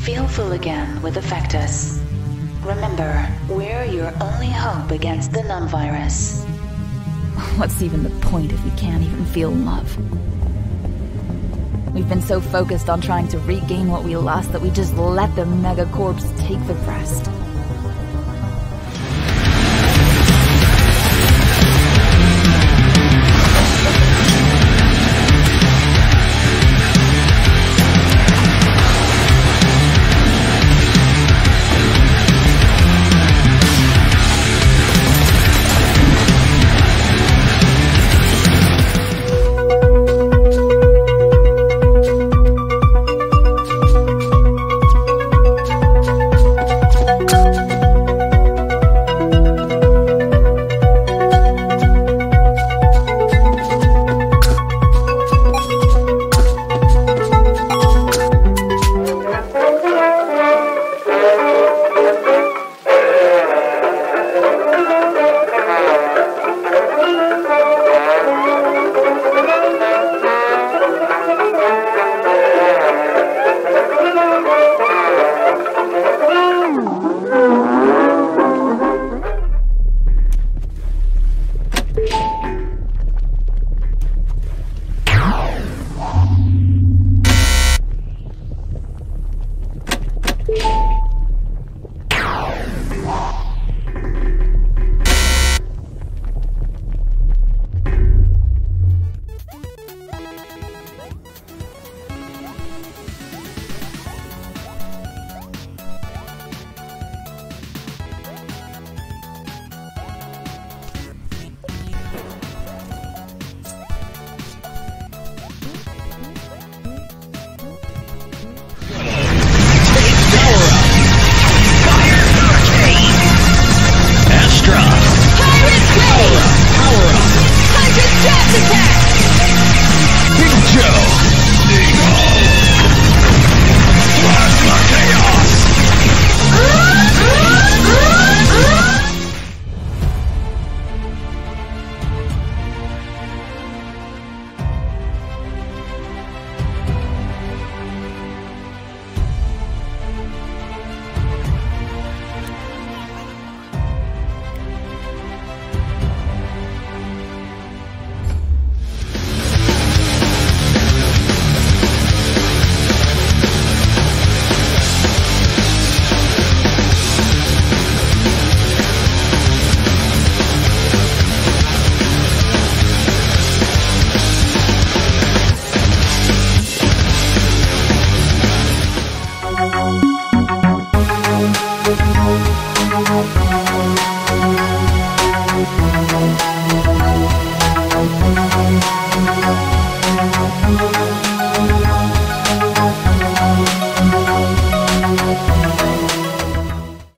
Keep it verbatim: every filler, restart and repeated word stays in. Feel full again with Affectus. Remember, we're your only hope against the Numbvirus. What's even the point if we can't even feel love? We've been so focused on trying to regain what we lost that we just let the mega corpse take the rest.